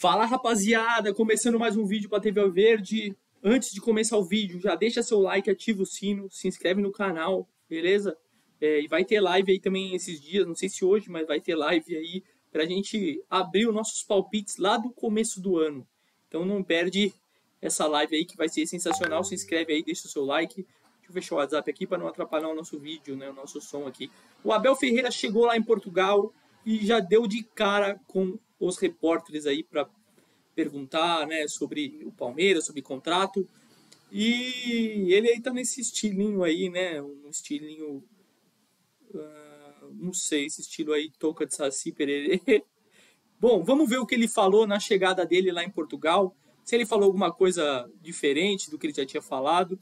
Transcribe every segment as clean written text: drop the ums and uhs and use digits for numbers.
Fala, rapaziada, começando mais um vídeo para a TV Verde. Antes de começar o vídeo, já deixa seu like, ativa o sino, se inscreve no canal, beleza? E vai ter live aí também esses dias, não sei se hoje, mas vai ter live aí para a gente abrir os nossos palpites lá do começo do ano. Então não perde essa live aí que vai ser sensacional, se inscreve aí, deixa o seu like. Deixa eu fechar o WhatsApp aqui para não atrapalhar o nosso vídeo, né, o nosso som aqui. O Abel Ferreira chegou lá em Portugal e já deu de cara com os repórteres aí para perguntar, né, sobre o Palmeiras, sobre contrato. E ele aí tá nesse estilinho aí, né, um estilinho, não sei, esse estilo aí, toca de saci pererê. Bom, vamos ver o que ele falou na chegada dele lá em Portugal, se ele falou alguma coisa diferente do que ele já tinha falado,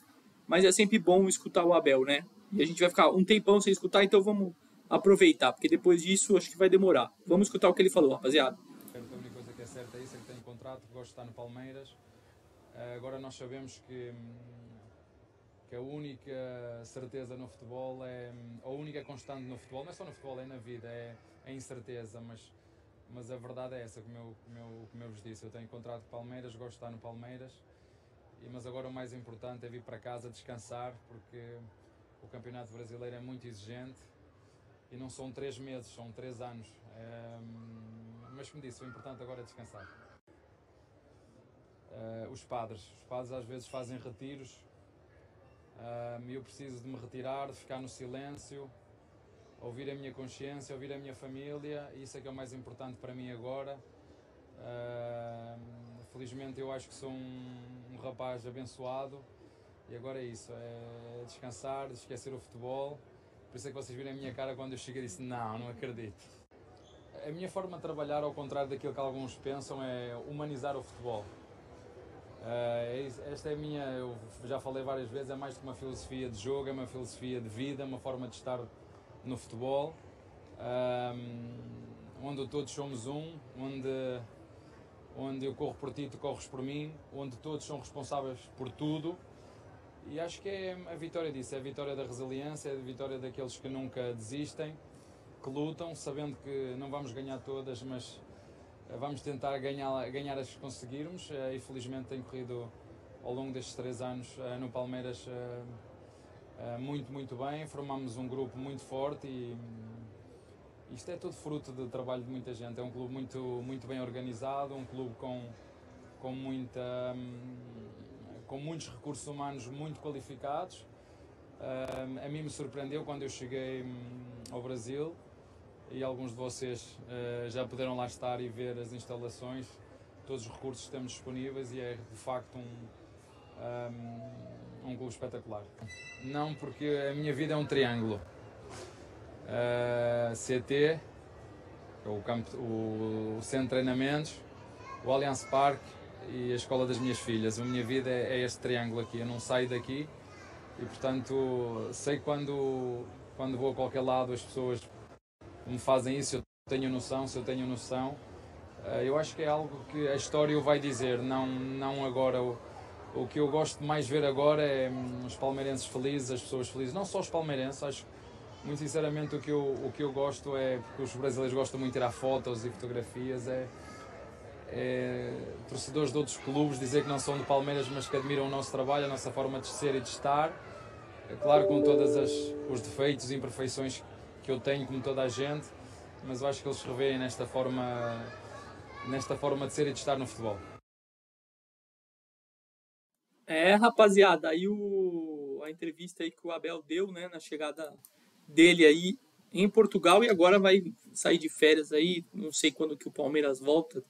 mas é sempre bom escutar o Abel, né? E a gente vai ficar um tempão sem escutar, então vamos aproveitar, porque depois disso acho que vai demorar. Vamos escutar o que ele falou, rapaziada. A única coisa que é certa é isso, ele tem contrato, gosta de estar no Palmeiras. Agora nós sabemos que a única certeza no futebol, é a única constante no futebol, não é só no futebol, é na vida, é a incerteza, mas a verdade é essa, como eu vos disse, eu tenho contrato com o Palmeiras, gosto de estar no Palmeiras, mas agora o mais importante é vir para casa descansar, porque o campeonato brasileiro é muito exigente, e não são 3 meses, são 3 anos. Mas como disse, o importante agora é descansar. Os padres às vezes fazem retiros, e eu preciso de me retirar, de ficar no silêncio, ouvir a minha consciência, ouvir a minha família, e isso é que é o mais importante para mim agora. Felizmente eu acho que sou um rapaz abençoado, e agora é isso, é descansar, esquecer o futebol. Por isso é que vocês viram a minha cara quando eu cheguei e disse, não acredito. A minha forma de trabalhar, ao contrário daquilo que alguns pensam, é humanizar o futebol. Esta é a minha, eu já falei várias vezes, é mais do que uma filosofia de jogo, é uma filosofia de vida, uma forma de estar no futebol, onde todos somos um, onde eu corro por ti, tu corres por mim, onde todos são responsáveis por tudo. E acho que é a vitória disso, é a vitória da resiliência, é a vitória daqueles que nunca desistem, que lutam, sabendo que não vamos ganhar todas, mas vamos tentar ganhar as que conseguirmos. E felizmente tenho corrido ao longo destes 3 anos no Palmeiras muito, muito bem. Formamos um grupo muito forte e isto é tudo fruto do trabalho de muita gente. É um clube muito, muito bem organizado, um clube com muitos recursos humanos muito qualificados. A mim me surpreendeu quando eu cheguei ao Brasil, e alguns de vocês já puderam lá estar e ver as instalações, todos os recursos que temos disponíveis, e é de facto um clube espetacular. Não, porque a minha vida é um triângulo. CT, o centro de treinamentos, o Allianz Parque e a escola das minhas filhas. A minha vida é este triângulo aqui, eu não saio daqui, e portanto sei quando vou a qualquer lado as pessoas me fazem isso, eu tenho noção, se eu tenho noção. Eu acho que é algo que a história vai dizer, não agora. O que eu gosto mais de ver agora é os palmeirenses felizes, as pessoas felizes, não só os palmeirenses, acho muito sinceramente o que eu gosto é, porque os brasileiros gostam muito de tirar fotos e fotografias, é torcedores de outros clubes dizer que não são do Palmeiras, mas que admiram o nosso trabalho, a nossa forma de ser e de estar. É claro, com todos os defeitos e imperfeições que eu tenho, como toda a gente, mas eu acho que eles reveem nesta forma de ser e de estar no futebol. Rapaziada, aí a entrevista aí que o Abel deu, né, na chegada dele aí em Portugal, e agora vai sair de férias aí, não sei quando que o Palmeiras volta.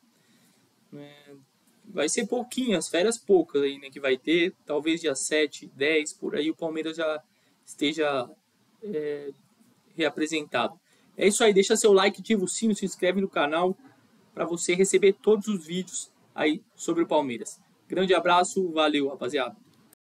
Vai ser pouquinhas, férias poucas aí, né, que vai ter, talvez dia 7, 10, por aí o Palmeiras já esteja reapresentado. É isso aí, deixa seu like, ativa o sino, se inscreve no canal para você receber todos os vídeos aí sobre o Palmeiras. Grande abraço, valeu, rapaziada.